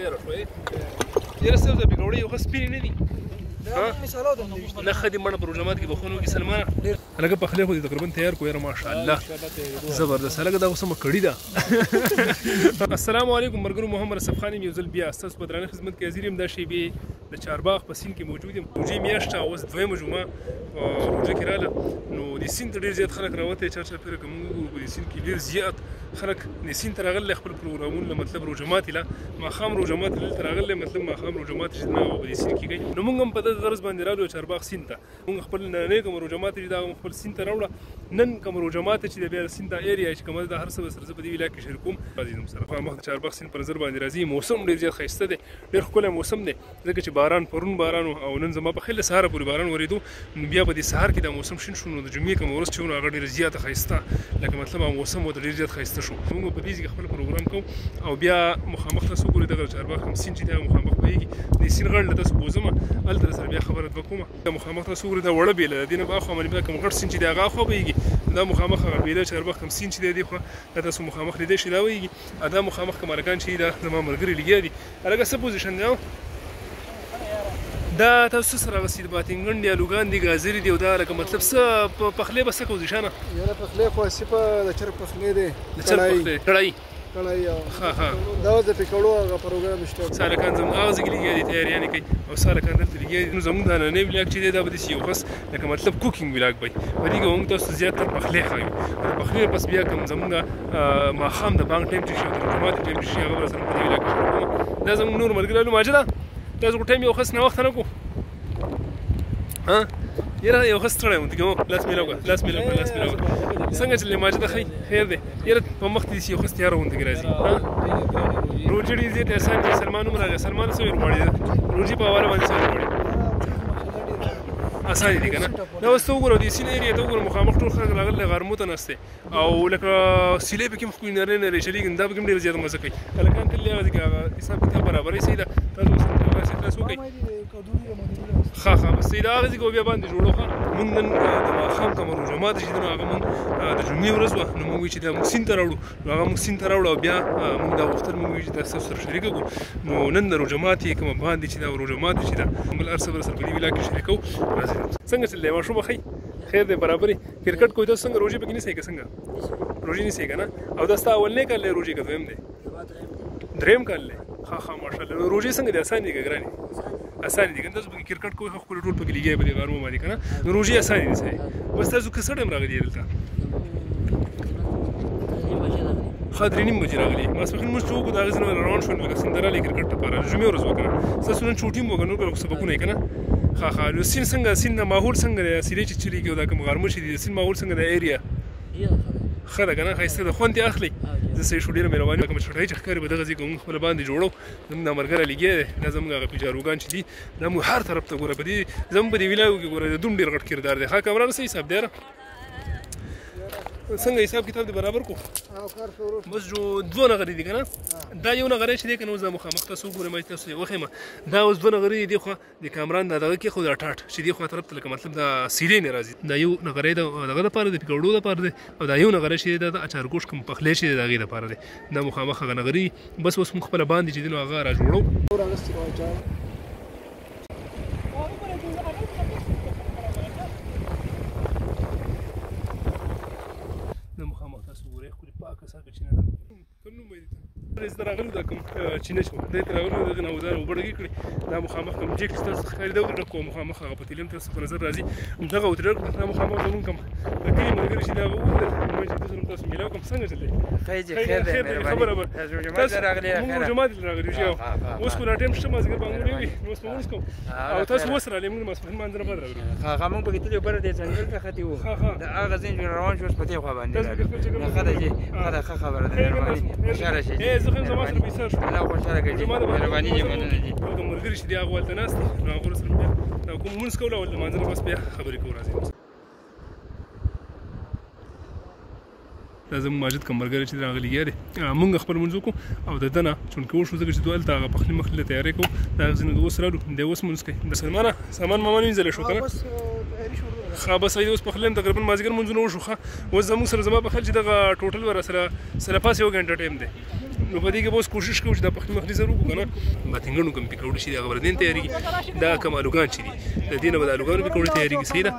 السلام علیکم مرګرو محمد اسف خان یو ځل بیا ستاسو په درانه خدمت کې حاضر یم. دا شیبه د چارباغ په سیند کې موجود یم. روژې میاشته اوس دویمه جمعه روژه کې راله، نو د سیند ته ډېر زیات خلک راوتې چارچاپېره که موږ وګورو په دې سیند کې ډېر زیات خلک د سیند ته راغلي خپل پروګرامونه مطلب روژه ماتې ماښام روژه ماتې دلته راغلي مطلب ماښام روژه ماتې چې دماغ په دې سیند کې کوي. نو موږ هم په دغه غرض باندې راغلو چارباغ سیند ته. موږ خپل نننۍ کومه روژه ماتې چې دا خپل سیند ته راوړه، نن کومه روژه ماتې چې د بیا سیند دا ایریا چې کومه دا هر څه به سره زه په دې ویلا کې شریک کوم. عزیزم سره مخامخ چارباغ سیند پر نظر باندې راځي. موسم ډېر زیات ښایسته دی، ډېر ښکلی موسم دی، ځکه چې باران پرون باران او نن زما په خیله سهار پورې باران ورېدو. نو بیا په دې سهار کې دا موسم شین شو، نو د جمعې کومه ورځ چې ونه هغه ډېره زیاته ښایسته لکه مطلب هغه موسم ورته ډېر زیات ښایسته شو. موږ په بیس کې خپل پروګرام کوو او بیا مخامخ تاسو وګورئ دغه چارباغ کوم سیند چې دی مخامخ بهیږي د سیند غاړې له تاسو بوزمه هلته در سره بیا خبره دوه کومه. دا مخامخ تاسو وګورئ دا وړه بېله د دې نه باخوا باندې بیا کوم غټ سیند چې دی هغه اخوا بهیږي، دا مخامخ هغه بېله چارباغ کوم سیند چې دی دې خوا تاسو مخامخ لیدی شئ دا وهیږي. دا مخامخ کوم ارکان چې دا زما ملګري لګیا دي هلکه څه پوزیشن دی دا تاسو سره غسید باټینګن دی لوګان دی غازر دی او دا لکه مطلب څه پخلی بس کو ځشانه یاره پخلی خو سپه د چر پخلی دی کړای ها ها دا د پکړو هغه پروګرام شته سره کان زم اغاز ګلیګی دی تیار یعنی کوي او سره کان دلته لګی نو زموږ د نن ویلاګ چې دی دا بده سی یو خاص لکه مطلب کوکینګ ویلاګ وای ورګه موږ تاسو زیات تر پخلی خایو پخلی بس بیا کوم زموږ ما خام د بانک ټیم چې شو د جماعت ټیم چې هغه سره په ویلاګ دا زموږ نور مرګلو ماجله تاسو ټیم یو خاص نه وخت نه کو ها یره یو خاص تر یم دغه لاس میلوګه څنګه چې لماجه د خیر دی یره په مخ دې یو خاص تیار وندګ راځي روجی دې ته سان چې سلمان عمر راځي سلمان سو ورغړي روجی په واره باندې سو ورغړي اسان دي کنه نو ستو ګورو دې سینری ته ګورو مخامخ ټول خلک راغله غرموت نهسته او لکه سیلې به کوم خو نه شلیګ دا به کوم ډیر زیات مزه کوي کلکان تل راځي حساب کتاب برابرې سیده تاسو خا بس دا غزي کو بیا باندې جوړو خان مونږ نن د ماښام کوم روژه ماتې چې دغه مونږ د جمعې ورځ وه نو موږ چې دا موږ سیند ته راوړو نو هغه موږ سیند ته راوړو او بیا موږ دا غوښتل موږ چې تاسو سره شریکه کړو. نو نن د روژه ماتې کومه باندې چې دا روژه ماتې چې ده بل هر څه به سره په دې ویلا کې شریکو. څنګه چلې ماشومه ښی خیر دی برابرې کرکټ کوی تاسو څنګه روژې پکې نیسئ که څنګه روژې نیسئ که نه او دا ستا اول نه کال دی روژې که دویم دی دریم کال دی ها ها ماشاءالله. روژې څنګه دي اسانې دي که ګرانې اسان دي تاسو پکې کرکټ کوئ خو خپل ټول پکې لګیا په دې غرمه باندې که نه روژې اسان دي صحیح بس تاسو که څه ټایم راغلي دلته ښه درې نیم بجې راغلي ماسپخین موږ چې وکړو د هغې ځای نه روان شول لکه سیند ته راغلي کرکټ لپاره د جمعې ورځ وه که نه ستاسو نن چوټي هم وکړه نور به سبقونه یې که نه ښه ښه نو سیند څنګه سیند نه ماحول څنګه دی سیلې چې چلیږي او دا کوم غرمه چې دي د سیند ماحول څنګه دی ایریا ښه ده که نه ښایسته ده خوند یې اخلي زه صحیح شو ډېره مهرباني کومه چټۍ چې ښکاري به دغه ځای کوم خپله باندې جوړو زموږ دا ملګری لګیا دی دا زموږ هغه پیجاروګان چې دي دا موږ هر طرف ته ګوره په دې زموږ په دې ویلاو کې ګوره د دوم ډېر غټ کردار دی. ښه کامران څه حساب دی یاره څنګه حساب کتاب دې برابر کو بس جو دوه نغرې دي که نه دا یو نغری چې دی که نه اوس دا مخامخ تاسو وګورئ ما چې تاسو یې وښیم دا اوس دوه نغرې دې خوا د کامران دا دغه کېښو دا ټاټ چې دې خوا طرف ته لکه مطلب دا سیلې نه راځي دا یو نغری دغه دپاره د پکوړو دپاره دی او دا یو نغری چې دی دا د اچارګوش کوم پخلی چې دی د هغې دپاره دی دا مخامخ هغه نغرې بس اوس موږ خپله باندې چې دی نو هغه را جوړو. دا راغلو دا کوم چینه چې دی ته راغلو دغه نه اوزار اوبړګې کړې دا مخامخ کوم جیک چې تاسو ښکاري دا ورته کوم مخامخ هغه په تیلم تاسو په نظر راځي همدغه وترل کړم دا مخامخ زمونږ کوم د کلي ملګري چې دا ووتل ما چې تاسو تاسو میلاو کوم څنګه چلې خیر دی خیر دی خبره به تاسو راغلی خیر موږ جماعت راغلی یو اوس کو راټیم شته مازګر باندې وی نو اوس موږ کوم او تاسو اوس را لمن مسفن باندې نه راغلی ها ها موږ په کتلې بره د ځنګل ته ختی وو دا هغه زین روان شو په تی خو باندې نه خدای خدای خبره ده مهرباني اشاره شي زما سره پیسه شو الله خوشاله کړي مهرباني دې مننه دي کوم ملګري چې دی هغه ولته ناست دی نو هغه سره بیا دا کوم مونځ کوله ول منظر بس بیا خبرې کوو راځي. دا زموږ ماجد کوم ملګری چې راغلی دی مونږ خپل مونځ وکړو او د ده نه چونکې وشو ځکه چې دوی هلته هغه پخلي مخلي له تیارې کوو د هغه ځای نه د اوس راړو دی اوس مونځ کوي د سلمانه سامان ماما نه وینځلی شو که نه ښه بس هغې اوس پخلي هم تقریبا مازدیګر مونځونه وشو ښه اوس زموږ سره زما په خیال چې دغه ټوټل به راسره سره پاسې یو ګنټه ټایم دی نو په دې کې اوس کوشش کوو چې د پښتو مخلي زرو کو کنه ما څنګه کوم پکوړ شي دا خبر دین تیاری دا کوم الوغان شي د دینه د الوغان پکوړ تیاری کې سیده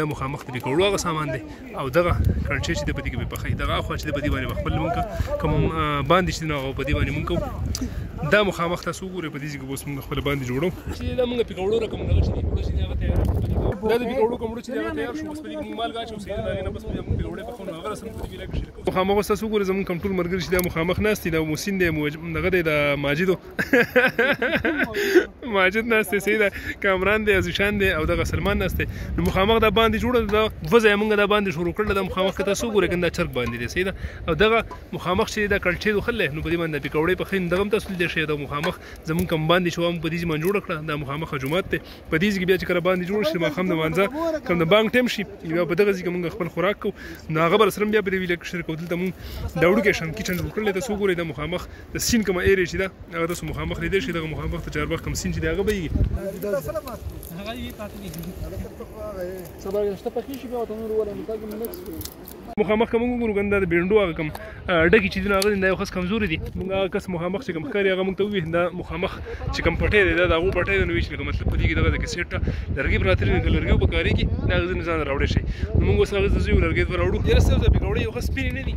د مخامخ پکوړ هغه سامان دی او دغه کلچې چې د پدې کې په خې دغه خو چې د پدې باندې خپل مونږ کوم باندې چې نو په دې باندې مونږ دا مخامخ تاسو ګورئ په دې کې اوس مونږ خپل باندې جوړو چې دا مونږ پکوړ رقم دغه شي پکوړ شي دا تیار دا پکوړ کوم چې دا تیار شو اوس په دې مال غاچو سیده دا نه بس پکوړ په خونه هغه سره په دې کې شریکو مخامخ تاسو ګورئ زمون کوم ټول مرګ شي دا مخامخ ناست دي موسین دی دغه دی د ماجدو ماجد ناست دی د کامران دی ازشان دی او دغه سلمان ناست دی نو مخامخ د باندې جوړه د وزه مونږ د باندې شروع کړل د مخامخ کته سو ګورې کنده چرګ باندې دی سیده او دغه مخامخ شې د کلچې وخلې نو په دې باندې پکوړې په خین دغه تسل دی شه د مخامخ زمون کم باندې شو په دې باندې جوړ کړه د مخامخ جمعه ته په دې کې بیا چې کر باندې جوړ شې مخام د منځه کم د بانک ټیم شي یو په دغه ځکه مونږ خپل خوراک کو ناغه بر سره بیا په دې ویل کې شرکت دلته مونږ د وډو کې شم کیچن وکړل ته سو ګورې مخامخ د سین کومه ایرې چې دا هغه د مخامخ لیدل شي دغه مخامخ ته چارباغ کوم سین چې دغه به یې مخامخ کوم ګورو ګنده د بیرندو هغه کوم ډکی چې دغه غوښنه یو خاص کمزوري دي موږ هغه کس مخامخ چې کوم ښکاري هغه موږ ته وې دا مخامخ چې کوم پټې دی دا هغه پټې دی نو چې مطلب پدې کې دغه د کیسټ لرګي براتري د لرګي په کاری کې دا ځنه ځان راوړې شي موږ اوس هغه زیو لرګي وروړو یره سره د بګوړې یو خاص پین نه دي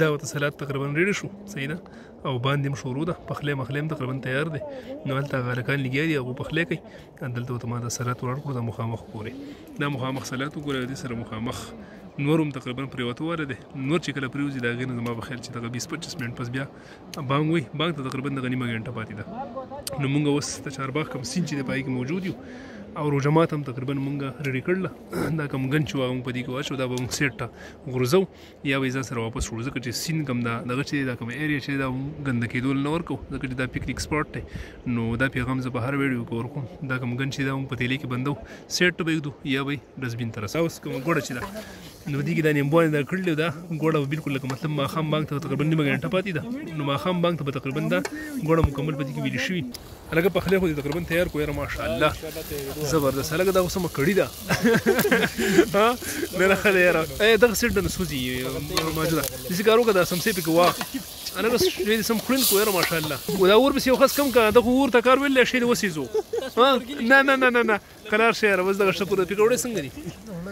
دا وته سلات تقریبا ریډ شو صحیح ده او باندې هم شروع ده پخلی مخلیم تقریبا تیار دی نو هلته غالکان لګیا دي هغو پخلی کوي دلته ورته ما دا سلات ولاړ کړو دا مخامخ پورې دا مخامخ سلات وګورئ دې سره مخامخ نور هم تقریبا پرېوته واره دی نور چې کله پرېوځي د هغې نه زما په خیال چې دغه 20-25 منټ پس بیا بانګ وایي بانګ ته تقریبا دغه نیمه ګنټه پاتې ده نو موږ اوس د چارباغ کوم سیند چې دی په هغې کې موجود یو او روژه مات هم تقریبا مونږ ریډي کړله دا کوم ګن چې وه مونږ په دې کې واچو دا به مونږ سیټ ته غورځو یا به یې ځان سره واپس وړو ځکه چې سیند کوم دا دغه چې دی دا کومه ایریا چې دی دا ګنده کېدو نه ورکوو ځکه چې دا پکنیک سپاټ دی نو دا پیغام زه په هر ویډیو کې ورکوم دا کوم ګن چې دی دا مونږ په تیلې کې بندو سیټ ته به یږدو یا به یې ډسبین ته رسو اوس کومه ګوړه چې ده نو دې کې دا نیمبوانې دا کړلې دا ګوړه به بالکل لکه مطلب ماښام بانګ ته تقریبا نیمه ګنټه پاتې ده نو ماښام بانګ ته به تقریبا دا ګوړه مکمل په دې کې ویلې شوي هلکه پخلی خو دې تقریبا تیار کړو یاره ماشاءالله زبردست هلکه دا اوس سمه کړي ده ها نه نه ښه ده یاره دغه سیټ نه سوځي ماجده داسې کار وکړه دا سمسې پکې واخ انا بس دې سم خوړین کړو یاره ماشاءالله دا اور بس یو خاص کم کړه دغه اور ته کار ویلې شی دې وسېځو ها نه نه نه نه قرار شي یاره بس دغه شپه پورې پکوړې څنګه دي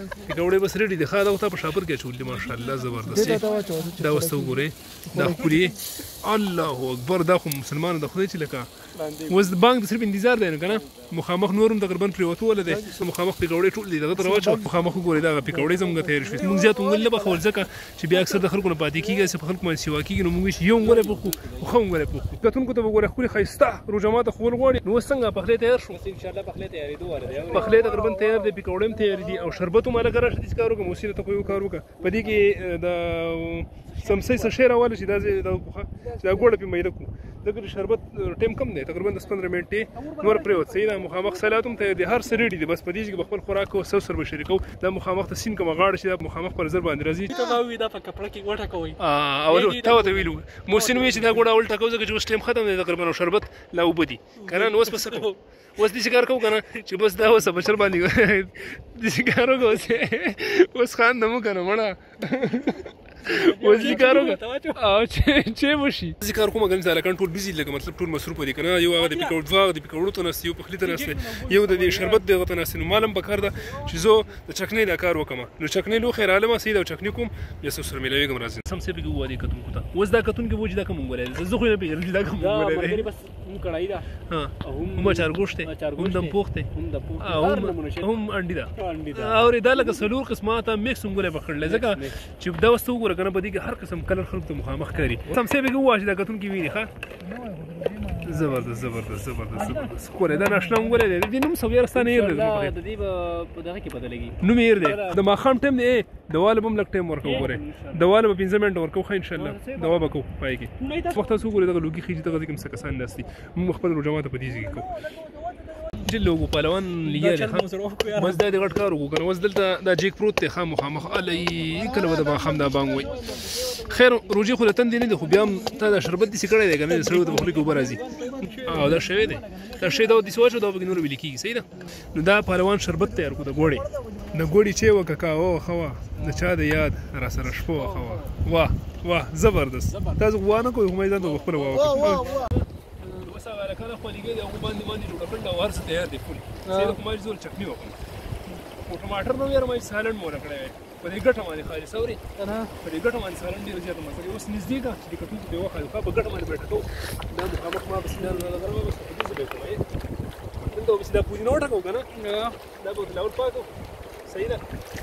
پکوړې بس ریډي دي ښه دا ورته په شاپر کې اچولي ماشاءالله زبردست دا اوس ته وګورئ دا ښکلي الله اکبر دا خو مسلمانو د خدای چې لکه اوس د بانک د صرف انتظار دی نو که نه مخامخ نور هم تقریبا پرېوتوله دی مخامخ پکوړې ټول دي دغه ته راواچوه مخامخ وګورئ دغه پکوړې زموږ تیارې شوې مونږ زیات ونګل نه پخول ځکه چې بیا اکثر د خلکو نه پاتې کېږي چې په خلکو باندې سیوا کېږي نو موږ یې یو ونګلې پخو ښه ونګلې پخو کتونکو ته به وګورئ ښکلي ښایسته روژه ماته خول غواړي نو اوس څنګه پخلی تیار شو انشاءالله پخلی تیارېدو واره دی پخلی تقریبا تیار دی پکوړې هم تیارې دي او شربت هم هلکه راشه داسې کار وکړه موسیله ته خو یو کار وکړه په دې کې د سمسۍ څه شی راواله چې دا ځای دا وپوښه چې دا ګوړه پې میده کړو ځکه چې شربت ټایم کم دی تقریبا 10-15 منټې نور پرېوت صحیح ده مخامخ سلات هم تیار دي هر څه ریډي دي بس په دې چې به خپل خوراک کوو سر به شریکوو دا مخامخ ته سیند کومه غاړه چې دا مخامخ پر زر باندې راځي دا په کپړه کې ګوټه کوئ اول تا ورته ویلو موسین وایي چې دا ګوړه اول ټکوو ځکه چې اوس ټایم ختم دی تقریبا او شربت لا اوبه دي که نه نو اوس به څه کوو اوس داسې کار کوو که نه چې بس دا اوس په شر باندې داسې کار وکړو اوس خان نه مو که نه مړه وزي کار وکړه او چې وشي زه کار کوم غنځ هلکان ټول بزي لکه مطلب ټول مصروف دي که نه یو هغه د پکوړو دواغ د پکوړو ته ناست یو پخلي ته ناست دی یو د دې شربت دغه ته ناست دی نو مال هم پکار ده چې زه د چکنۍ دا کار وکړم نو چکنۍ لوښی رالمه صحیح ده او چکنۍ کوم بیا سر سره میلاوېږم راځي سم سې پکې ووادې کتونکو ته اوس دا کتونکي وو چې دا کوم ولی دی زه خو یې پېژنم دا کوم ولی دی بس هم کړای ده هم چارګوش دی هم دم پوخ دی هم انډي ده او دا لکه څلور قسمه تا میکس هم ګولی پخړلی ځکه چې دا اوس ته وګوره کنه په دې کې هر قسم کلر خلکو ته مخامخ کاري سمسۍ پکې ووهه چې دا کتونکي ویني ښه زبردست زبردست زبردست زبردست کوره دا ناشنا مونږ لري د نوم سویرستان یې لري د دې په دغه کې بدلېږي نوم یې لري د ماخام ټیم دی دواله بم لک ټیم ورکو غوري دواله په 15 منټ ورکو خو ان شاء الله دوا وکو پایګي وخت تاسو ګورئ دغه لوګي خېږي دغه کوم سکسان ناشتي موږ خپل رجمات په دې ځای کو جلو په پهلوان لیاله مزداد غټ کار وکړ وزدلته د جیک پروت ته خامو خامخ علي کله د ماخام دا بانګوي خیر روجي خو لتن دی نه خو بیا ته دا شربت دې سکړې دی کنه سړی ته مخلي کې اوبه راځي او دا شوی دی دا شوی دا د سوچ دا وګنور ویل کېږي صحیح ده نو دا پهلوان شربت تیار کو د ګوړې د ګوړې چې وککا او خوا د چا د یاد را سره شپو خوا واه واه زبردست تاسو غوانه کوی هم ځان ته خپل واه وسه غره کله خو لګې دی او باندې جوړ کړل دا ورس تیار دی فل سیده کوم ځول چکني وکړه ټماټر نو یې مې سالن مور کړې په دې ګټه باندې خالي سوري انا په دې ګټه باندې سالن ډیر زیات مسله اوس نږدې ده چې کټو ته وخه په ګټه باندې بیٹھو دا د هغه ما بس نه لګرمه بس دې به کوي نن دا بس دا پوری نوټه کو کنه دا به لاول پاتو صحیح ده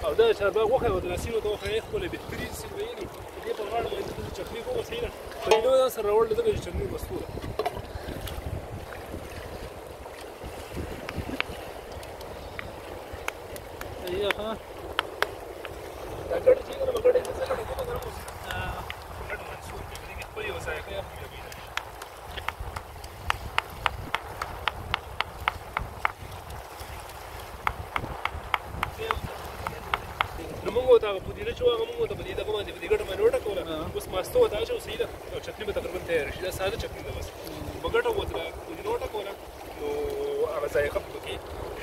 او دا شرباغ وخه او د سیلو ته خو خپل به فری سی وی نه دې په غاړه باندې چکني کو صحیح ده په دې دا سره ورول دغه چکني مستوره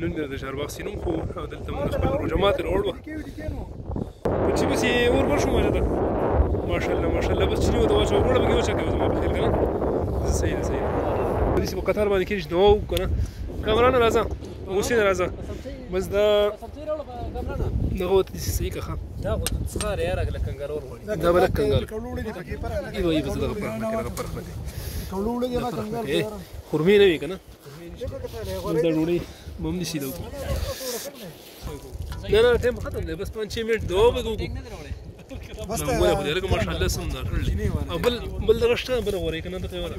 نن د چارباغ سیند خو دلته موږ خپل روجمات راوړو په چې بس یې ورور شو ماجه ده ماشاءالله ماشاءالله بس چې دا چې وګړو به چې کوم په خیر کنه صحیح ده صحیح په دې په قطر باندې کې نو کنه کامران راځه موسین راځه بس دا دغه ته صحیح که دا غو څخه یاره کنګارور وړي دا بل کنګار کولوړي دی پکې پر نه دی وای بس دغه پر نه دغه پر نه دی کولوړي دی ما کنګار خرمې نه وی کنه دا ډوړي مم نشي دا نه نه ټیم ختم دی بس 5 منټ دوه به وګورو بس دا وګورو دغه ماشاالله سم دا کړل بل دغه شته بل وره کنه دغه وره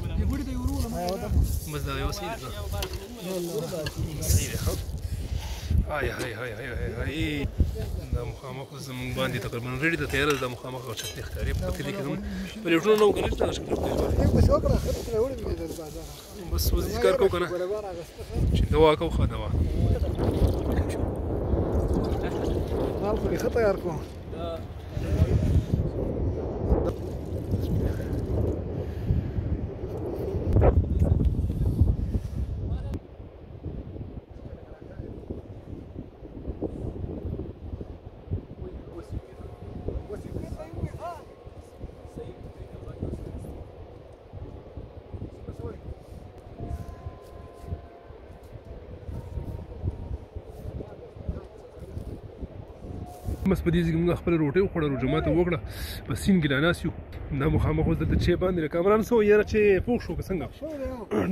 بس دا یو سیده هاي هاي هاي هاي هاي دا مخامخ زموږ باندې تقریبا ریډي ده تیار ده مخامخ او چټني ښکاري په دې کې هم پلیټونه نو غنښت نه شکل بس وځي کار کو کنه چې دوا کو خا دوا مال خو یې خطا یار کو بس په دې ځکه موږ خپل روټي وخوړه جمعه ته وکړه په سین کې ناست یو دا مخامخ اوس دلته چې باندې کامران سو یاره چې پوښ شو څنګه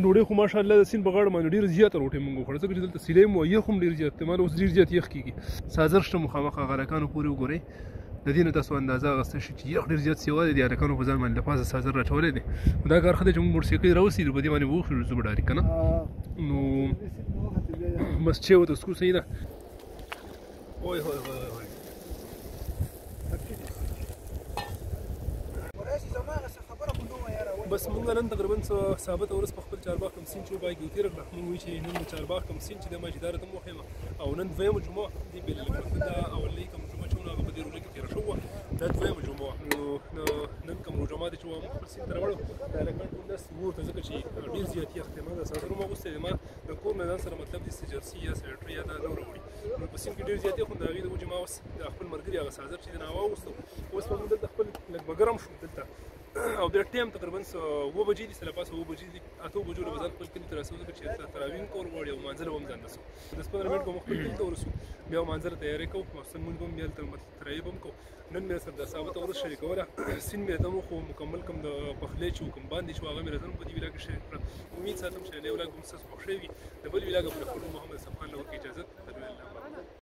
ډوډۍ خو ماشاءالله د سین بغاړه باندې ډېر زیات روټي موږ وخوړه ځکه چې دلته سیلې مو یې خو ډېر زیات مال اوس ډېر زیات یخ کیږي سازر شته مخامخ غرکانو پورې وګورئ د دې نه تاسو اندازه غوسته شي چې یخ ډېر زیات سیواله دي غرکانو په ځان باندې له پاسه سازر راټولې دي دا کار خدای چې موږ موټرسایکل راوسیلو په دې باندې وخوړو زبرداري کنه نو بس چې وته سکو صحیح ده وای وای وای وراسي زما غسه خبره کوم نو یاره بس مونږ نن تقریبا ثابت اورس په خپل چارباغ کمسین چې باید ګوتې رګ رحمن وی چې نن چارباغ کمسین چې د ماجدار ته مهمه او نن دویمه جمعه دی بل دا او لیکم جمعه چې هغه په دې ورځ کې تیر شو دا دویمه جمعه نو نن کوم جمعه چې موږ په سین تر وړو دا لکه ټول د سور ته ځکه چې ډیر زیاتی احتمال سره موږ واستې ما د کور نه سره مطلب د سجرسیه سیټریا دا نو وروړي نو په سین کې ډیر زیاتی خو دا غوډه جمعه اوس د خپل مرګري هغه سازر چې نه واوسته اوس په موږ د خپل لګ بګرم شو دلته او د ټیم تقریبا 2 بجې دي سره پاسه 2 بجې دي اته بجو له بازار خپل کلی تراسو چې تراوین کور وړي او منځله هم ځان نسو 15 منټ کوم خپل کلی ته ورسو بیا منځله تیاری کوو مسن مونږ هم بیل تر مت ترایب هم کو نن مې سره د ثابت اورس شریکوله سین مې دمو خو مکمل کم د پخلې چې کوم باندې شو هغه مې رسن په دې ویلا کې شریک امید ساتم چې نه ولا کوم څه خوشوي د بل ویلا غوښتل محمد صفان له اجازه تر الله